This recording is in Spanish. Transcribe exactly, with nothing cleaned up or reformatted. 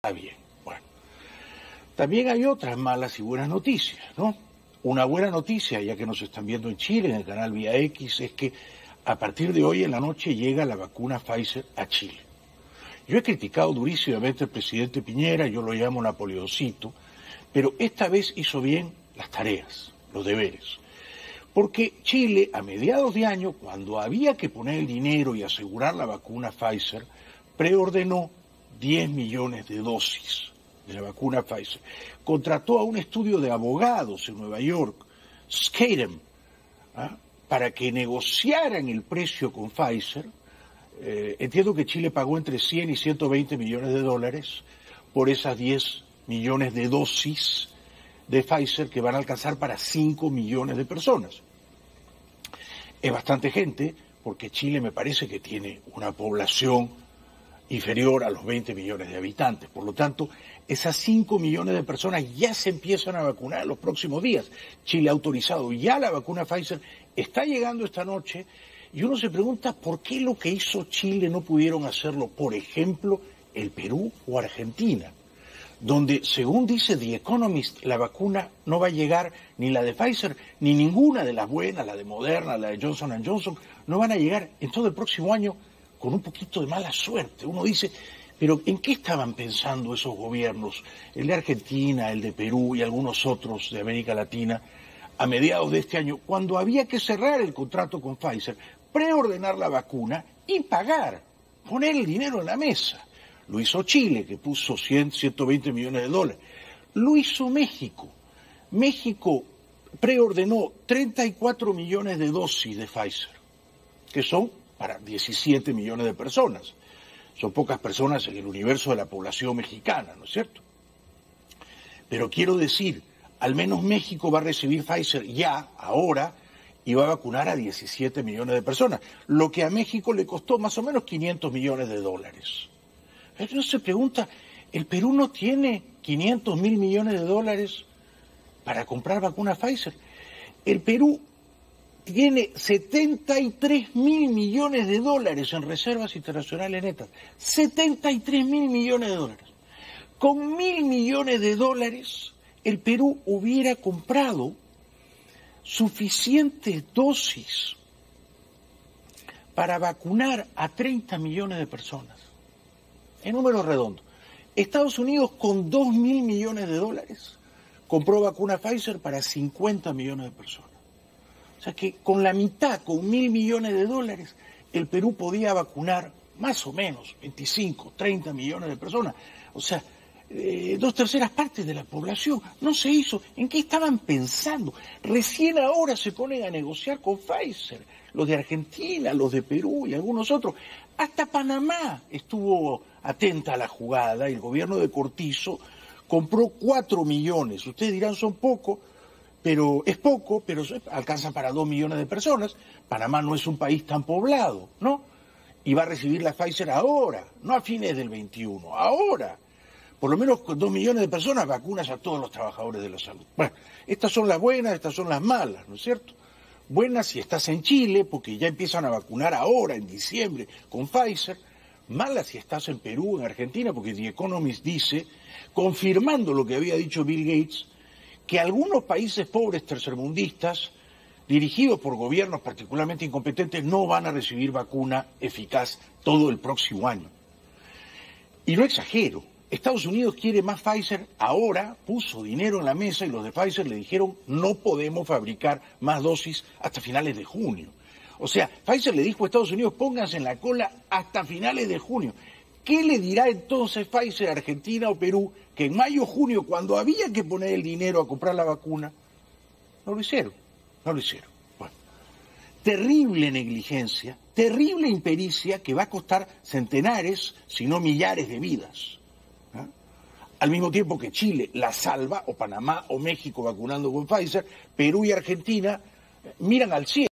Está bien, bueno. También hay otras malas y buenas noticias, ¿no? Una buena noticia, ya que nos están viendo en Chile, en el canal Vía X, es que a partir de hoy en la noche llega la vacuna Pfizer a Chile. Yo he criticado durísimamente al presidente Piñera, yo lo llamo Napoleoncito, pero esta vez hizo bien las tareas, los deberes. Porque Chile, a mediados de año, cuando había que poner el dinero y asegurar la vacuna Pfizer, preordenó diez millones de dosis de la vacuna Pfizer. Contrató a un estudio de abogados en Nueva York, Skadden, ¿ah? para que negociaran el precio con Pfizer. Eh, entiendo que Chile pagó entre cien y ciento veinte millones de dólares por esas diez millones de dosis de Pfizer que van a alcanzar para cinco millones de personas. Es bastante gente, porque Chile me parece que tiene una población inferior a los veinte millones de habitantes. Por lo tanto, esas cinco millones de personas ya se empiezan a vacunar en los próximos días. Chile ha autorizado ya la vacuna Pfizer, está llegando esta noche, y uno se pregunta por qué lo que hizo Chile no pudieron hacerlo, por ejemplo, el Perú o Argentina, donde, según dice The Economist, la vacuna no va a llegar, ni la de Pfizer, ni ninguna de las buenas, la de Moderna, la de Johnson and Johnson, no van a llegar en todo el próximo año, con un poquito de mala suerte. Uno dice, pero ¿en qué estaban pensando esos gobiernos? El de Argentina, el de Perú y algunos otros de América Latina, a mediados de este año, cuando había que cerrar el contrato con Pfizer, preordenar la vacuna y pagar, poner el dinero en la mesa. Lo hizo Chile, que puso cien, ciento veinte millones de dólares. Lo hizo México. México preordenó treinta y cuatro millones de dosis de Pfizer, que son para diecisiete millones de personas. Son pocas personas en el universo de la población mexicana, ¿no es cierto? Pero quiero decir, al menos México va a recibir Pfizer ya, ahora, y va a vacunar a diecisiete millones de personas, lo que a México le costó más o menos quinientos millones de dólares. Entonces se pregunta, ¿el Perú no tiene quinientos mil millones de dólares para comprar vacuna Pfizer? El Perú tiene setenta y tres mil millones de dólares en reservas internacionales netas. setenta y tres mil millones de dólares. Con mil millones de dólares, el Perú hubiera comprado suficientes dosis para vacunar a treinta millones de personas. En números redondos. Estados Unidos, con dos mil millones de dólares, compró vacuna Pfizer para cincuenta millones de personas. O sea que con la mitad, con mil millones de dólares, el Perú podía vacunar más o menos veinticinco, treinta millones de personas. O sea, eh, dos terceras partes de la población. No se hizo. ¿En qué estaban pensando? Recién ahora se ponen a negociar con Pfizer, los de Argentina, los de Perú y algunos otros. Hasta Panamá estuvo atenta a la jugada. El gobierno de Cortizo compró cuatro millones. Ustedes dirán, son pocos. Pero es poco, pero alcanza para dos millones de personas. Panamá no es un país tan poblado, ¿no? Y va a recibir la Pfizer ahora, no a fines del veintiuno, ahora. Por lo menos con dos millones de personas, vacunas a todos los trabajadores de la salud. Bueno, estas son las buenas, estas son las malas, ¿no es cierto? Buenas si estás en Chile, porque ya empiezan a vacunar ahora, en diciembre, con Pfizer. Malas si estás en Perú, en Argentina, porque The Economist dice, confirmando lo que había dicho Bill Gates, que algunos países pobres tercermundistas, dirigidos por gobiernos particularmente incompetentes, no van a recibir vacuna eficaz todo el próximo año. Y no exagero, Estados Unidos quiere más Pfizer, ahora puso dinero en la mesa y los de Pfizer le dijeron no podemos fabricar más dosis hasta finales de junio. O sea, Pfizer le dijo a Estados Unidos pónganse en la cola hasta finales de junio. ¿Qué le dirá entonces Pfizer, Argentina o Perú, que en mayo o junio, cuando había que poner el dinero a comprar la vacuna, no lo hicieron? No lo hicieron. Bueno, terrible negligencia, terrible impericia que va a costar centenares, si no millares de vidas. ¿Ah? Al mismo tiempo que Chile la salva, o Panamá o México vacunando con Pfizer, Perú y Argentina miran al cielo.